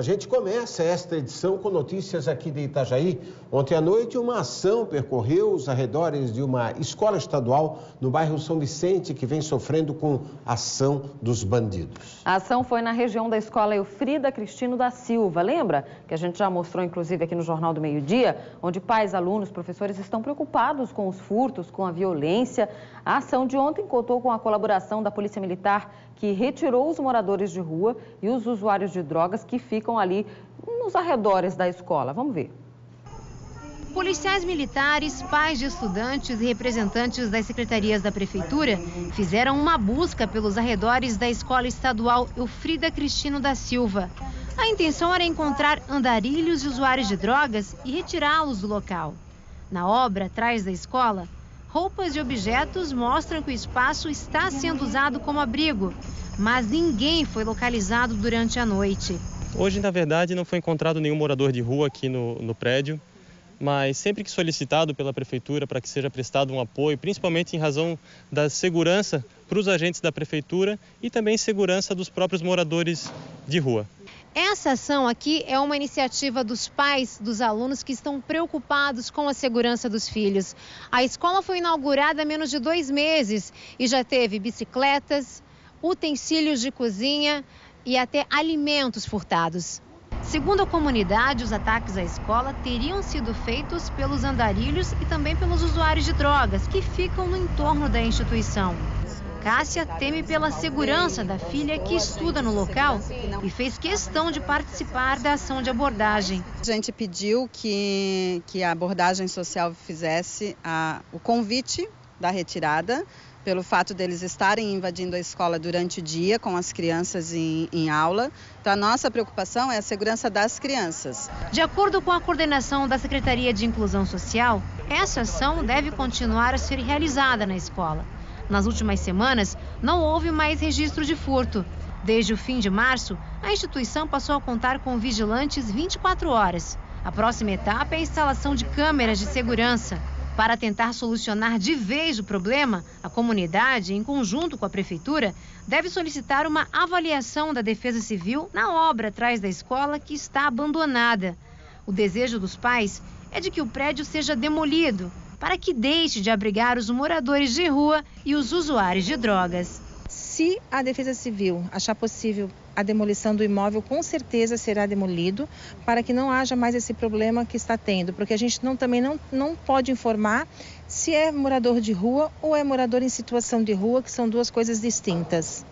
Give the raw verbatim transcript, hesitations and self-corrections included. A gente começa esta edição com notícias aqui de Itajaí. Ontem à noite, uma ação percorreu os arredores de uma escola estadual no bairro São Vicente, que vem sofrendo com a ação dos bandidos. A ação foi na região da escola Elfrida Cristino da Silva. Lembra que a gente já mostrou, inclusive, aqui no Jornal do Meio-Dia, onde pais, alunos, professores estão preocupados com os furtos, com a violência. A ação de ontem contou com a colaboração da Polícia Militar, que retirou os moradores de rua e os usuários de drogas que ficam ali nos arredores da escola. Vamos ver. Policiais militares, pais de estudantes e representantes das secretarias da prefeitura fizeram uma busca pelos arredores da escola estadual Elfrida Cristino da Silva. A intenção era encontrar andarilhos e usuários de drogas e retirá-los do local. Na obra, atrás da escola, roupas e objetos mostram que o espaço está sendo usado como abrigo, mas ninguém foi localizado durante a noite. Hoje, na verdade, não foi encontrado nenhum morador de rua aqui no, no prédio, mas sempre que solicitado pela prefeitura para que seja prestado um apoio, principalmente em razão da segurança para os agentes da prefeitura e também segurança dos próprios moradores de rua. Essa ação aqui é uma iniciativa dos pais dos alunos que estão preocupados com a segurança dos filhos. A escola foi inaugurada há menos de dois meses e já teve bicicletas, utensílios de cozinha e até alimentos furtados. Segundo a comunidade, os ataques à escola teriam sido feitos pelos andarilhos e também pelos usuários de drogas, que ficam no entorno da instituição. Cássia teme pela segurança da filha que estuda no local e fez questão de participar da ação de abordagem. A gente pediu que, que a abordagem social fizesse a, o convite da retirada, pelo fato deles estarem invadindo a escola durante o dia com as crianças em, em aula. Então, a nossa preocupação é a segurança das crianças. De acordo com a coordenação da Secretaria de Inclusão Social, essa ação deve continuar a ser realizada na escola. Nas últimas semanas, não houve mais registro de furto. Desde o fim de março, a instituição passou a contar com vigilantes vinte e quatro horas. A próxima etapa é a instalação de câmeras de segurança. Para tentar solucionar de vez o problema, a comunidade, em conjunto com a prefeitura, deve solicitar uma avaliação da Defesa Civil na obra atrás da escola, que está abandonada. O desejo dos pais é de que o prédio seja demolido, para que deixe de abrigar os moradores de rua e os usuários de drogas. Se a Defesa Civil achar possível a demolição do imóvel, com certeza será demolido, para que não haja mais esse problema que está tendo, porque a gente não, também não, não pode informar se é morador de rua ou é morador em situação de rua, que são duas coisas distintas.